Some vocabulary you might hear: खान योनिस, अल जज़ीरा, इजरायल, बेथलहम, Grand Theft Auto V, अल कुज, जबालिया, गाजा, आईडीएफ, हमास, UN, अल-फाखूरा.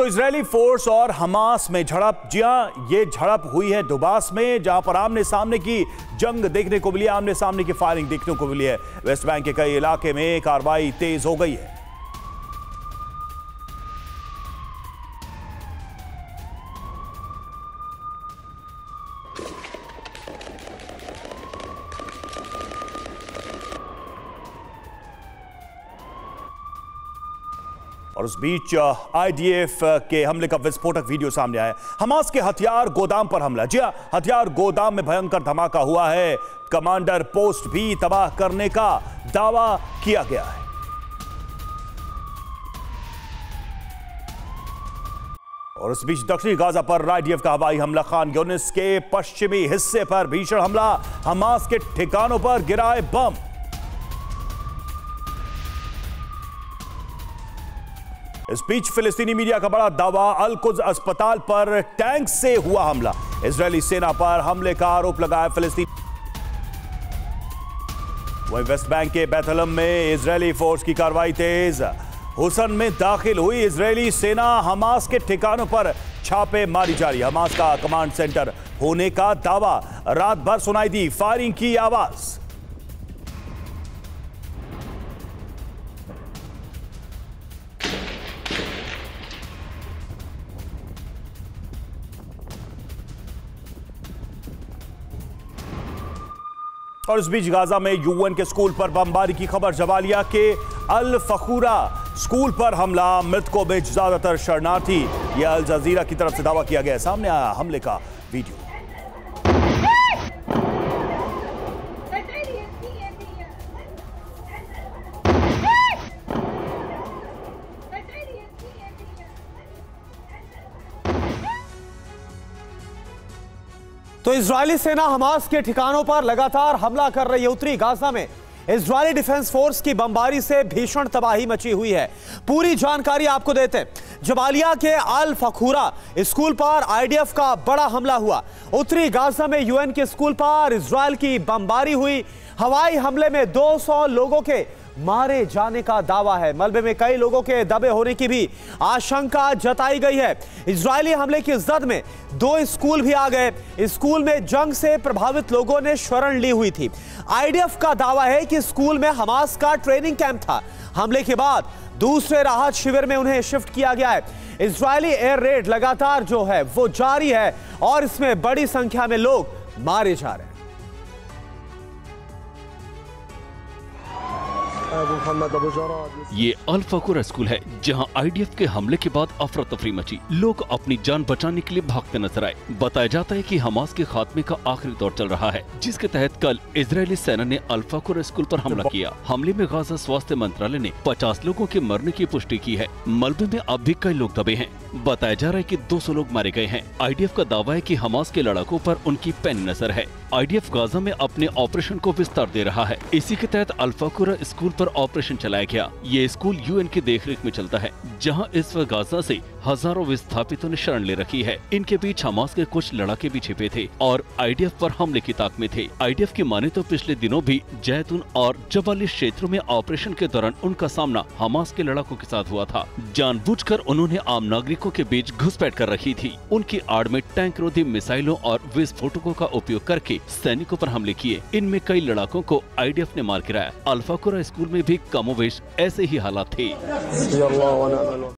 तो Israeli force और हमास में झड़प, जी हां ये झड़प हुई है दुबास में, जहां पर आमने सामने की जंग देखने को मिली, आमने सामने की फायरिंग देखने को मिली है। वेस्ट बैंक के कई इलाके में कार्रवाई तेज हो गई है। और उस बीच आईडीएफ के हमले का विस्फोटक वीडियो सामने आया। हमास के हथियार गोदाम पर हमला, जी हां हथियार गोदाम में भयंकर धमाका हुआ है। कमांडर पोस्ट भी तबाह करने का दावा किया गया है। और उस बीच दक्षिणी गाजा पर आईडीएफ का हवाई हमला, खान योनिस के पश्चिमी हिस्से पर भीषण हमला, हमास के ठिकानों पर गिराए बम। इस बीच फिलिस्तीनी मीडिया का बड़ा दावा, अल कुज अस्पताल पर टैंक से हुआ हमला, इजरायली सेना पर हमले का आरोप लगाया फिलिस्तीन। वहीं वेस्ट बैंक के बेथलहम में इजरायली फोर्स की कार्रवाई तेज, हुसन में दाखिल हुई इजरायली सेना, हमास के ठिकानों पर छापे मारी जारी, हमास का कमांड सेंटर होने का दावा, रात भर सुनाई दी फायरिंग की आवाज। और इस बीच गाजा में UN के स्कूल पर बमबारी की खबर, जबालिया के अल-फाखूरा स्कूल पर हमला, मृतकों में ज्यादातर शरणार्थी, यह अल जज़ीरा की तरफ से दावा किया गया। सामने आया हमले का वीडियो। तो इजरायली सेना हमास के ठिकानों पर लगातार हमला कर रही है। उत्तरी गाजा में इजरायली डिफेंस फोर्स की बमबारी से भीषण तबाही मची हुई है। पूरी जानकारी आपको देते हैं। जबालिया के अल-फाखूरा स्कूल पर आईडीएफ का बड़ा हमला हुआ। उत्तरी गाजा में UN के स्कूल पर इजरायल की बमबारी हुई। हवाई हमले में 200 लोगों के मारे जाने का दावा है। मलबे में कई लोगों के दबे होने की भी आशंका जताई गई है। इजरायली हमले की जद में 2 स्कूल भी आ गए। स्कूल में जंग से प्रभावित लोगों ने शरण ली हुई थी। आईडीएफ का दावा है कि स्कूल में हमास का ट्रेनिंग कैंप था। हमले के बाद दूसरे राहत शिविर में उन्हें शिफ्ट किया गया है। इजरायली एयर रेड लगातार जो है वो जारी है और इसमें बड़ी संख्या में लोग मारे जा रहे हैं। ये अल-फाखूरा स्कूल है जहां आईडीएफ के हमले के बाद अफरा तफरी मची, लोग अपनी जान बचाने के लिए भागते नजर आए। बताया जाता है कि हमास के खात्मे का आखिरी दौर चल रहा है, जिसके तहत कल इजरायली सेना ने अल-फाखूरा स्कूल पर हमला किया। हमले में गाजा स्वास्थ्य मंत्रालय ने 50 लोगों के मरने की पुष्टि की है। मलबे में अब भी कई लोग दबे हैं। बताया जा रहा है कि 200 लोग मारे गए हैं। आईडीएफ का दावा है कि हमास के लड़ाकों पर उनकी पैनी नजर है। आईडीएफ गाजा में अपने ऑपरेशन को विस्तार दे रहा है। इसी के तहत अल-फाखूरा स्कूल पर ऑपरेशन चलाया गया। ये स्कूल UN की देखरेख में चलता है, जहां इस वक्त गाजा से हजारों विस्थापितों ने शरण ले रखी है। इनके बीच हमास के कुछ लड़ाके भी छिपे थे और आईडीएफ पर हमले की ताक में थे। आईडीएफ की माने तो पिछले दिनों भी जैतून और जबालिया क्षेत्रों में ऑपरेशन के दौरान उनका सामना हमास के लड़ाकों के साथ हुआ था। जानबूझकर उन्होंने आम नागरिकों के बीच घुसपैठ कर रखी थी। उनकी आड़ में टैंक रोधी मिसाइलों और विस्फोटकों का उपयोग करके सैनिकों पर हमले किए। इनमें कई लड़ाकों को आईडीएफ ने मार गिराया। अल-फाखूरा स्कूल में भी कमोवेश ऐसे ही हालात थे।